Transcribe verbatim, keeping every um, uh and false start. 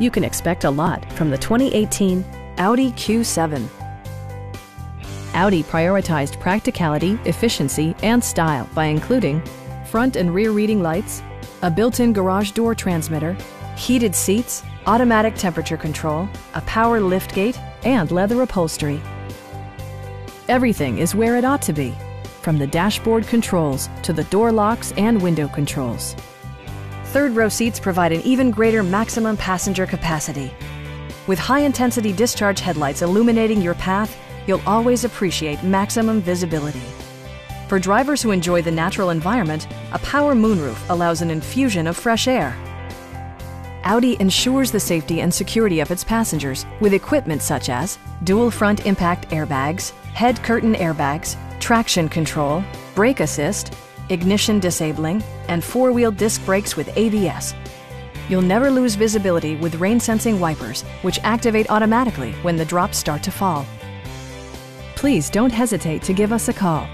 You can expect a lot from the twenty eighteen Audi Q seven. Audi prioritized practicality, efficiency, and style by including front and rear reading lights, a built-in garage door transmitter, heated seats, automatic temperature control, a power liftgate, and leather upholstery. Everything is where it ought to be, from the dashboard controls to the door locks and window controls. Third row seats provide an even greater maximum passenger capacity. With high-intensity discharge headlights illuminating your path, you'll always appreciate maximum visibility. For drivers who enjoy the natural environment, a power moonroof allows an infusion of fresh air. Audi ensures the safety and security of its passengers with equipment such as dual front impact airbags, head curtain airbags, traction control, brake assist, ignition disabling, and four-wheel disc brakes with A B S. You'll never lose visibility with rain-sensing wipers, which activate automatically when the drops start to fall. Please don't hesitate to give us a call.